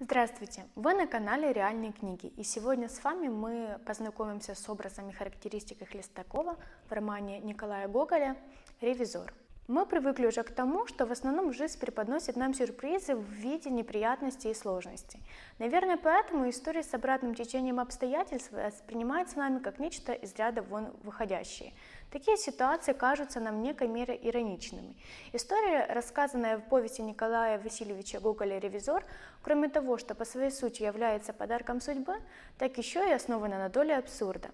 Здравствуйте! Вы на канале Реальные Книги, и сегодня с вами мы познакомимся с образом и характеристикой Хлестакова в романе Николая Гоголя «Ревизор». Мы привыкли уже к тому, что в основном жизнь преподносит нам сюрпризы в виде неприятностей и сложностей. Наверное, поэтому история с обратным течением обстоятельств воспринимается нами как нечто из ряда вон выходящее. Такие ситуации кажутся нам в некой мере ироничными. История, рассказанная в повести Николая Васильевича Гоголя «Ревизор», кроме того, что по своей сути является подарком судьбы, так еще и основана на доле абсурда.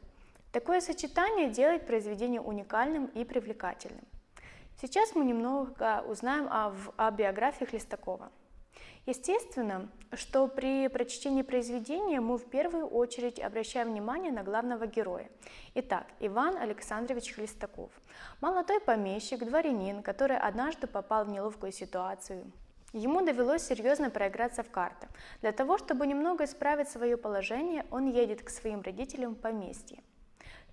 Такое сочетание делает произведение уникальным и привлекательным. Сейчас мы немного узнаем о биографии Хлестакова. Естественно, что при прочтении произведения мы в первую очередь обращаем внимание на главного героя. Итак, Иван Александрович Хлестаков. Молодой помещик, дворянин, который однажды попал в неловкую ситуацию. Ему довелось серьезно проиграться в карты. Для того, чтобы немного исправить свое положение, он едет к своим родителям в поместье.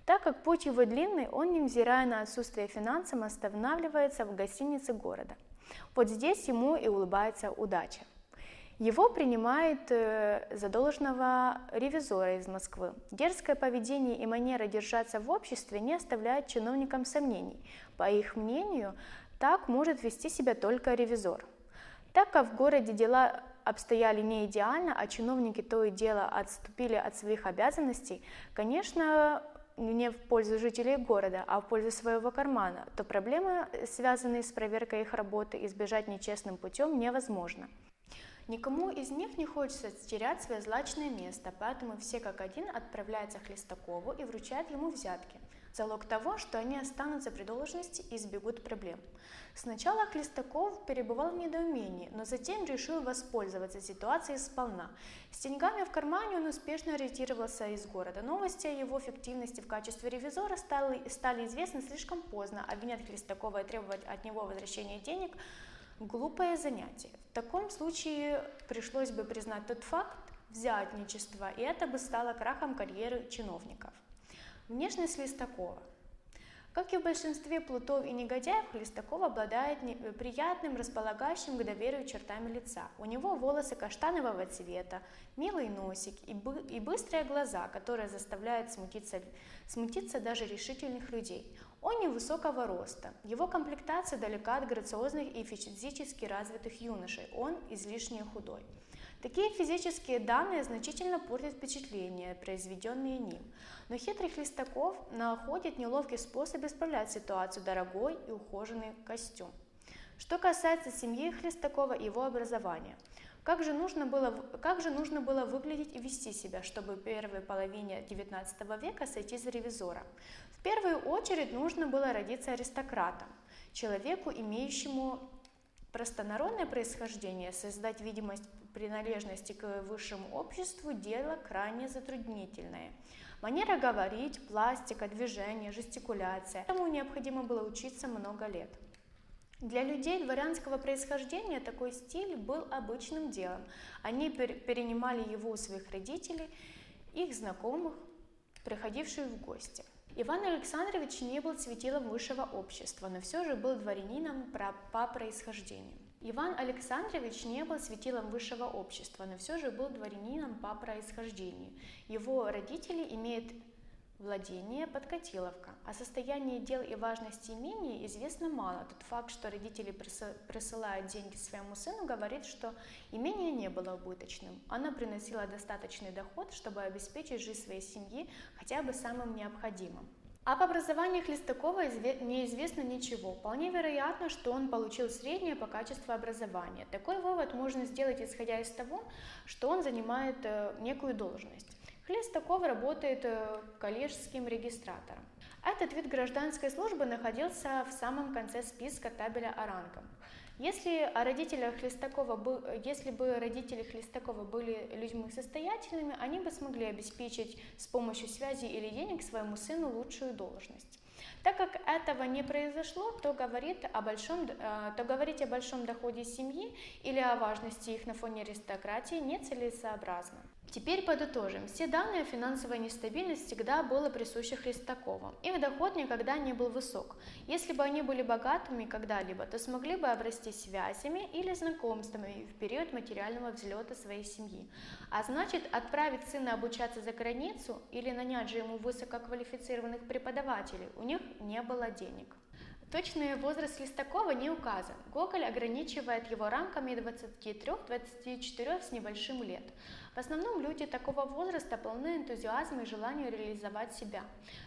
Так как путь его длинный, он, невзирая на отсутствие финансов, останавливается в гостинице города. Вот здесь ему и улыбается удача. Его принимает за должного ревизора из Москвы. Дерзкое поведение и манера держаться в обществе не оставляет чиновникам сомнений. По их мнению, так может вести себя только ревизор. Так как в городе дела обстояли не идеально, а чиновники то и дело отступили от своих обязанностей, конечно, не в пользу жителей города, а в пользу своего кармана, то проблемы, связанные с проверкой их работы, избежать нечестным путем невозможно. Никому из них не хочется терять свое злачное место, поэтому все как один отправляются к Хлестакову и вручают ему взятки. Залог того, что они останутся при должности и избегут проблем. Сначала Хлестаков перебывал в недоумении, но затем решил воспользоваться ситуацией сполна. С деньгами в кармане он успешно ретировался из города. Новости о его фиктивности в качестве ревизора стали известны слишком поздно. Обвинять Хлестакова и требовать от него возвращения денег – глупое занятие. В таком случае пришлось бы признать тот факт взятничества, и это бы стало крахом карьеры чиновников. Внешность Хлестакова. Как и в большинстве плутов и негодяев, Хлестаков обладает приятным, располагающим к доверию чертами лица. У него волосы каштанового цвета, милый носик и быстрые глаза, которые заставляют смутиться даже решительных людей. Он невысокого роста, его комплектация далека от грациозных и физически развитых юношей, он излишне худой. Такие физические данные значительно портят впечатления, произведенные ним. Но хитрый Хлестаков находит неловкий способ исправлять ситуацию, дорогой и ухоженный костюм. Что касается семьи Хлестакова и его образования. Как же нужно было выглядеть и вести себя, чтобы в первой половине XIX века сойти за ревизора? В первую очередь нужно было родиться аристократом, человеку, имеющему простонародное происхождение, создать видимость принадлежности к высшему обществу – дело крайне затруднительное. Манера говорить, пластика, движение, жестикуляция – этому необходимо было учиться много лет. Для людей дворянского происхождения такой стиль был обычным делом. Они перенимали его у своих родителей, их знакомых, приходивших в гости. Иван Александрович не был светилом высшего общества, но все же был дворянином по происхождению. Его родители имеют владение подкатиловка. О состоянии дел и важности имения известно мало. Тот факт, что родители присылают деньги своему сыну, говорит, что имение не было убыточным. Оно приносило достаточный доход, чтобы обеспечить жизнь своей семьи хотя бы самым необходимым. Об образовании Хлестакова неизвестно ничего. Вполне вероятно, что он получил среднее по качеству образования. Такой вывод можно сделать, исходя из того, что он занимает некую должность. Хлестаков работает коллежским регистратором. Этот вид гражданской службы находился в самом конце списка табеля о рангах. Если бы родители Хлестакова были людьми состоятельными, они бы смогли обеспечить с помощью связи или денег своему сыну лучшую должность. Так как этого не произошло, то говорить о большом доходе семьи или о важности их на фоне аристократии нецелесообразно. Теперь подытожим. Все данные о финансовой нестабильности всегда было присуще Хлестакову. Их доход никогда не был высок. Если бы они были богатыми когда-либо, то смогли бы обрастись связями или знакомствами в период материального взлета своей семьи. А значит, отправить сына обучаться за границу или нанять же ему высококвалифицированных преподавателей у них не было денег. Точный возраст Хлестакова не указан. Гоголь ограничивает его рамками 23-24 с небольшим лет. В основном люди такого возраста полны энтузиазма и желания реализовать себя.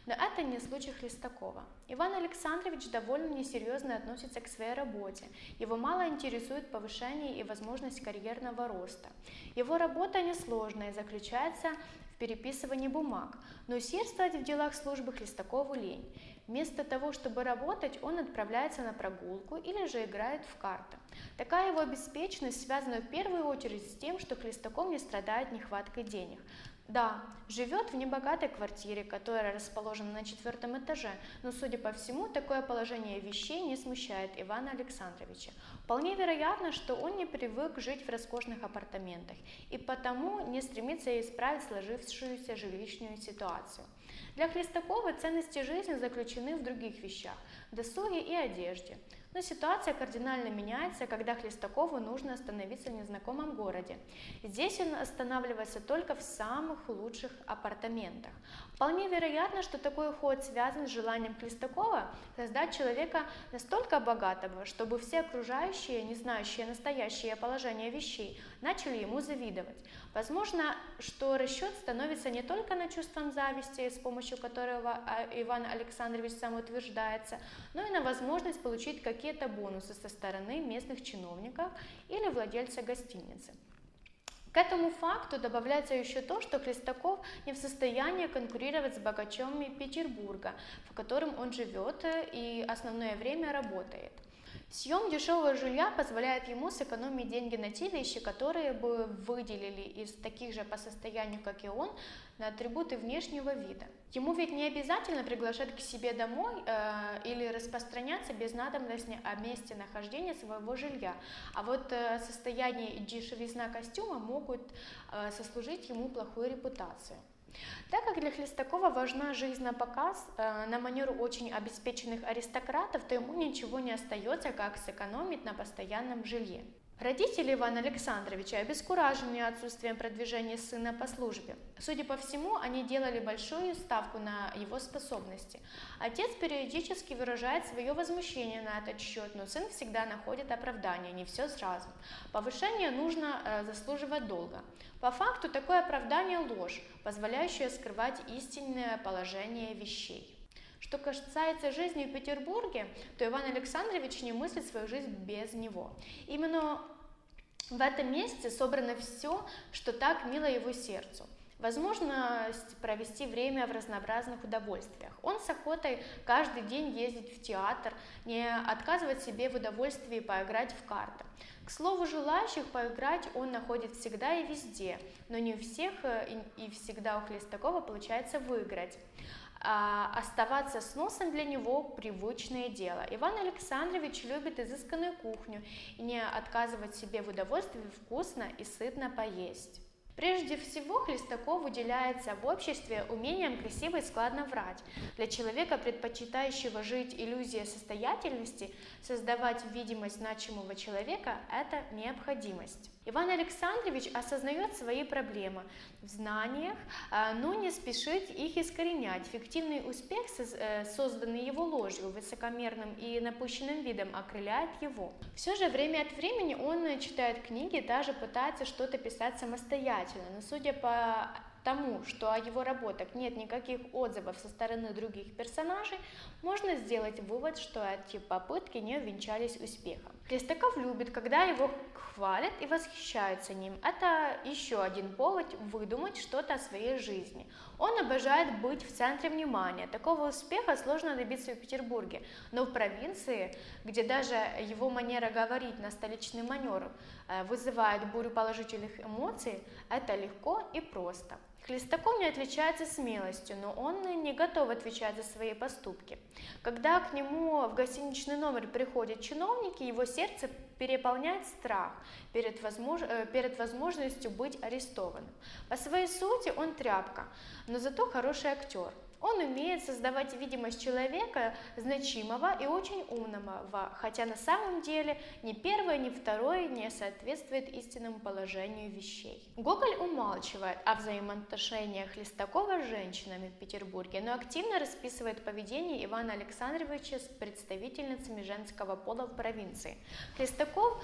Но это не случай Хлестакова. Иван Александрович довольно несерьезно относится к своей работе. Его мало интересует повышение и возможность карьерного роста. Его работа несложная и заключается в переписывании бумаг, но усердствовать в делах службы Хлестакову лень. Вместо того, чтобы работать, он отправляется на прогулку или же играет в карты. Такая его беспечность связана в первую очередь с тем, что Хлестаков не страдает нехваткой денег. Да, живет в небогатой квартире, которая расположена на 4-м этаже, но, судя по всему, такое положение вещей не смущает Ивана Александровича. Вполне вероятно, что он не привык жить в роскошных апартаментах и потому не стремится исправить сложившуюся жилищную ситуацию. Для Хлестакова ценности жизни заключены в других вещах – досуге и одежде. Но ситуация кардинально меняется, когда Хлестакову нужно остановиться в незнакомом городе. Здесь он останавливается только в самых лучших апартаментах. Вполне вероятно, что такой уход связан с желанием Хлестакова создать человека настолько богатого, чтобы все окружающие, не знающие настоящее положение вещей, начали ему завидовать. Возможно, что расчет становится не только на чувством зависти, с помощью которого Иван Александрович самоутверждается, но и на возможность получить какие-то бонусы со стороны местных чиновников или владельца гостиницы. К этому факту добавляется еще то, что Хлестаков не в состоянии конкурировать с богачами Петербурга, в котором он живет и основное время работает. Съем дешевого жилья позволяет ему сэкономить деньги на те вещи, которые бы выделили из таких же по состоянию, как и он, на атрибуты внешнего вида. Ему ведь не обязательно приглашать к себе домой или распространяться без надобности о месте нахождения своего жилья, а вот состояние и дешевизна костюма могут сослужить ему плохую репутацию. Так как для Хлестакова важна жизнь на показ, на манеру очень обеспеченных аристократов, то ему ничего не остается, как сэкономить на постоянном жилье. Родители Ивана Александровича обескуражены отсутствием продвижения сына по службе. Судя по всему, они делали большую ставку на его способности. Отец периодически выражает свое возмущение на этот счет, но сын всегда находит оправдание, не все сразу. Повышение нужно заслуживать долго. По факту такое оправдание – ложь, позволяющая скрывать истинное положение вещей. Что касается жизни в Петербурге, то Иван Александрович не мыслит свою жизнь без него. Именно в этом месте собрано все, что так мило его сердцу. Возможность провести время в разнообразных удовольствиях. Он с охотой каждый день ездит в театр, не отказывает себе в удовольствии поиграть в карты. К слову, желающих поиграть он находит всегда и везде, но не у всех и всегда у Хлестакова получается выиграть. Оставаться с носом для него привычное дело. Иван Александрович любит изысканную кухню и не отказывать себе в удовольствии вкусно и сытно поесть. Прежде всего, Хлестаков уделяется в обществе умением красиво и складно врать. Для человека, предпочитающего жить иллюзией состоятельности, создавать видимость значимого человека – это необходимость. Иван Александрович осознает свои проблемы в знаниях, но не спешит их искоренять. Фиктивный успех, созданный его ложью, высокомерным и напущенным видом, окрыляет его. Все же время от времени он читает книги, даже пытается что-то писать самостоятельно, но судя по тому, что о его работах нет никаких отзывов со стороны других персонажей, можно сделать вывод, что эти попытки не увенчались успехом. Хлестаков любит, когда его хвалят и восхищаются ним. Это еще один повод выдумать что-то о своей жизни. Он обожает быть в центре внимания. Такого успеха сложно добиться в Петербурге, но в провинции, где даже его манера говорить на столичный манер вызывает бурю положительных эмоций, это легко и просто. Хлестаков не отличается смелостью, но он не готов отвечать за свои поступки. Когда к нему в гостиничный номер приходят чиновники, его сердце переполняет страх перед возможностью быть арестованным. По своей сути он тряпка, но зато хороший актер. Он умеет создавать видимость человека значимого и очень умного, хотя на самом деле ни первое, ни второе не соответствует истинному положению вещей. Гоголь умалчивает о взаимоотношениях Хлестакова с женщинами в Петербурге, но активно расписывает поведение Ивана Александровича с представительницами женского пола в провинции. Хлестаков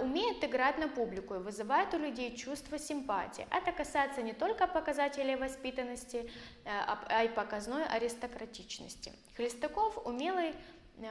умеет играть на публику и вызывает у людей чувство симпатии. Это касается не только показателей воспитанности, а и показной аристократичности. Хлестаков умелый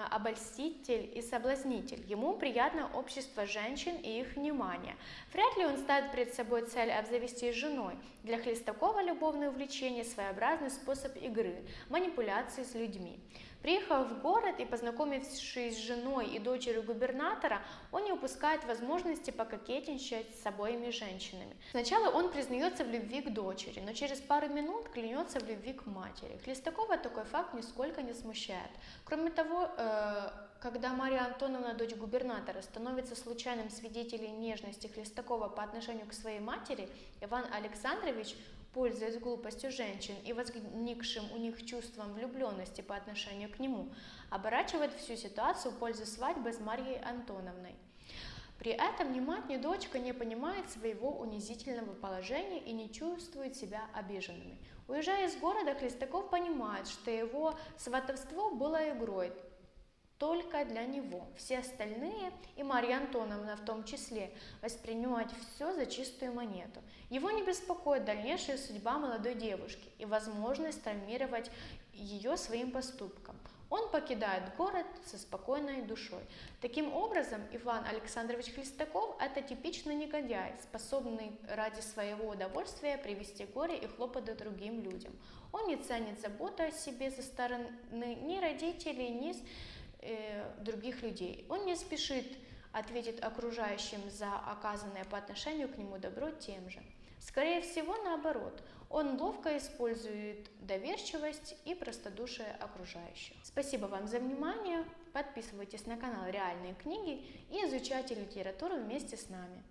обольститель и соблазнитель. Ему приятно общество женщин и их внимание. Вряд ли он ставит перед собой цель обзавестись женой. Для Хлестакова любовное увлечение – своеобразный способ игры, манипуляции с людьми. Приехав в город и познакомившись с женой и дочерью губернатора, он не упускает возможности пококетничать с обоими женщинами. Сначала он признается в любви к дочери, но через пару минут клянется в любви к матери. Хлестакова такой факт нисколько не смущает. Кроме того, когда Мария Антоновна, дочь губернатора, становится случайным свидетелем нежности Хлестакова по отношению к своей матери, Иван Александрович, пользуясь глупостью женщин и возникшим у них чувством влюбленности по отношению к нему, оборачивает всю ситуацию в пользу свадьбы с Марьей Антоновной. При этом ни мать, ни дочка не понимает своего унизительного положения и не чувствует себя обиженными. Уезжая из города, Хлестаков понимает, что его сватовство было игрой только для него. Все остальные, и Марья Антоновна в том числе, воспринимают все за чистую монету. Его не беспокоит дальнейшая судьба молодой девушки и возможность травмировать ее своим поступком. Он покидает город со спокойной душой. Таким образом, Иван Александрович Хлестаков – это типичный негодяй, способный ради своего удовольствия привести горе и хлопоты другим людям. Он не ценит заботу о себе со стороны ни родителей, ни других людей. Он не спешит ответить окружающим за оказанное по отношению к нему добро тем же. Скорее всего, наоборот, он ловко использует доверчивость и простодушие окружающих. Спасибо вам за внимание, подписывайтесь на канал «Реальные книги» и изучайте литературу вместе с нами.